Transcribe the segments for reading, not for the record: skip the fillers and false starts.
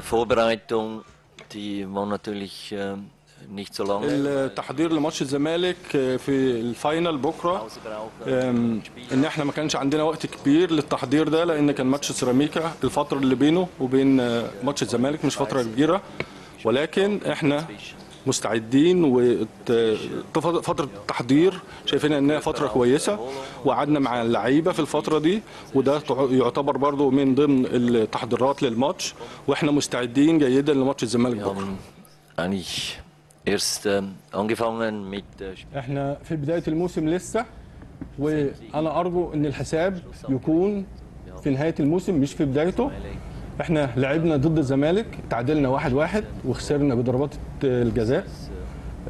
Vorbereitung, die war natürlich nicht so lange. التحضير لماتش الزمالك في الفاينل بكره، ان احنا ما كانش عندنا وقت كبير للتحضير ده، لان كان ماتش سيراميكا. الفتره اللي بينه وبين ماتش الزمالك مش فتره كبيره، ولكن احنا مستعدين، وفتره التحضير شايفين انها فتره كويسه، وقعدنا مع اللعيبه في الفتره دي، وده يعتبر برضو من ضمن التحضيرات للماتش، واحنا مستعدين جيدا لماتش الزمالك بكره. احنا في بدايه الموسم لسه، وانا ارجو ان الحساب يكون في نهايه الموسم مش في بدايته. احنا لعبنا ضد الزمالك، تعادلنا 1-1 وخسرنا بضربات الجزاء.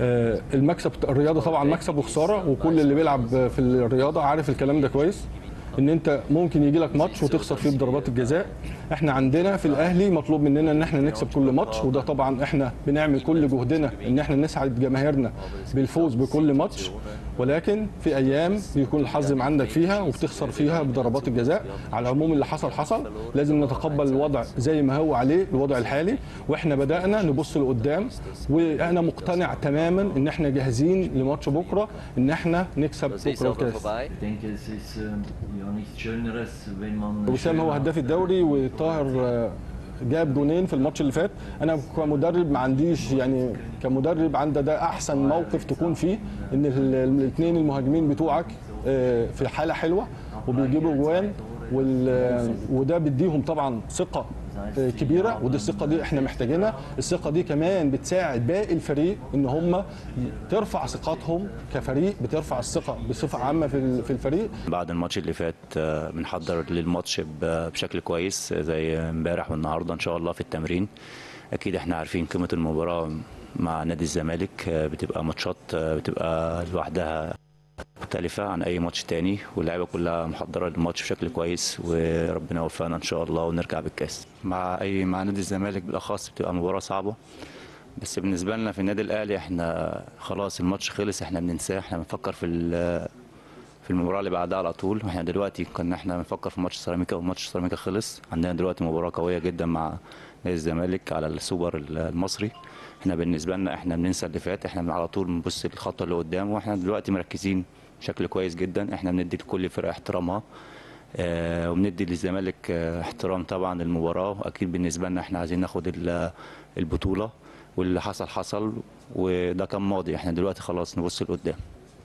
المكسب الرياضه طبعا مكسب وخساره، وكل اللي بيلعب في الرياضه عارف الكلام ده كويس، ان انت ممكن يجي لك ماتش وتخسر فيه بضربات الجزاء. احنا عندنا في الاهلي مطلوب مننا ان احنا نكسب كل ماتش، وده طبعا احنا بنعمل كل جهدنا ان احنا نسعد جماهيرنا بالفوز بكل ماتش، ولكن في ايام بيكون الحظ عندك فيها وبتخسر فيها بضربات الجزاء. على العموم اللي حصل حصل، لازم نتقبل الوضع زي ما هو عليه، الوضع الحالي، واحنا بدأنا نبص لقدام، وانا مقتنع تماما ان احنا جاهزين لماتش بكره، ان احنا نكسب بكره الكاس. وسام هو هداف الدوري، وطاهر جاب جونين في الماتش اللي فات. انا كمدرب ما عنديش، يعني كمدرب عنده ده احسن موقف تكون فيه، ان الاثنين المهاجمين بتوعك في حاله حلوه وبيجيبوا جوان، وده بيديهم طبعا ثقه كبيره، ودي الثقه دي احنا محتاجينها. الثقه دي كمان بتساعد باقي الفريق ان هم ترفع ثقتهم كفريق، بترفع الثقه بصفه عامه في الفريق. بعد الماتش اللي فات بنحضر للماتش بشكل كويس زي امبارح والنهارده ان شاء الله في التمرين. اكيد احنا عارفين قيمه المباراه مع نادي الزمالك، بتبقى ماتشات بتبقى لوحدها مختلفة عن أي ماتش تاني، واللعيبة كلها محضرة للماتش بشكل كويس، وربنا يوفقنا إن شاء الله ونرجع بالكاس. مع نادي الزمالك بالأخص بتبقى مباراة صعبة، بس بالنسبة لنا في النادي الأهلي احنا خلاص الماتش خلص، احنا بننساه، احنا بنفكر في المباراة اللي بعدها على طول. واحنا دلوقتي كنا احنا بنفكر في ماتش سيراميكا، وماتش سيراميكا خلص. عندنا دلوقتي مباراة قوية جدا مع نادي الزمالك على السوبر المصري. احنا بالنسبة لنا احنا بننسى اللي فات، احنا على طول بنبص للخطوة اللي قدام، واحنا دلوقتي مركزين بشكل كويس جدا. احنا بندي لكل فرقة احترامها، وبندي للزمالك احترام طبعا المباراة، واكيد بالنسبة لنا احنا عايزين ناخد البطولة، واللي حصل حصل، وده كان ماضي. احنا دلوقتي خلاص نبص لقدام.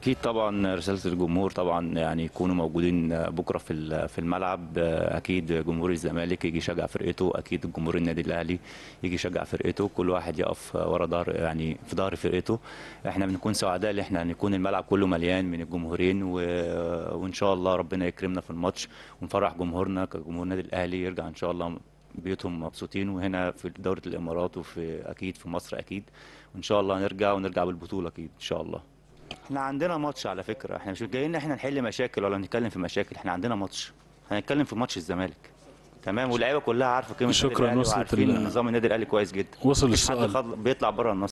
اكيد طبعا رساله الجمهور طبعا يعني يكونوا موجودين بكره في الملعب. اكيد جمهور الزمالك يجي يشجع فرقته، اكيد جمهور النادي الاهلي يجي يشجع فرقته، كل واحد يقف ورا ظهر، يعني في ظهر فرقته. احنا بنكون سعداء ان احنا هنكون الملعب كله مليان من الجمهورين، وان شاء الله ربنا يكرمنا في الماتش ونفرح جمهورنا. كجمهور النادي الاهلي يرجع ان شاء الله بيوتهم مبسوطين، وهنا في دوله الامارات، وفي اكيد في مصر اكيد، وان شاء الله ونرجع بالبطوله اكيد ان شاء الله. احنا عندنا ماتش، على فكره احنا مش جايين احنا نحل مشاكل ولا نتكلم في مشاكل، احنا عندنا ماتش، هنتكلم في ماتش الزمالك تمام. واللعيبه كلها عارفه قيمه النادي الاهلي، وعارفين نظام النادي الاهلي كويس جدا، وصل الشغل بيطلع بره النص.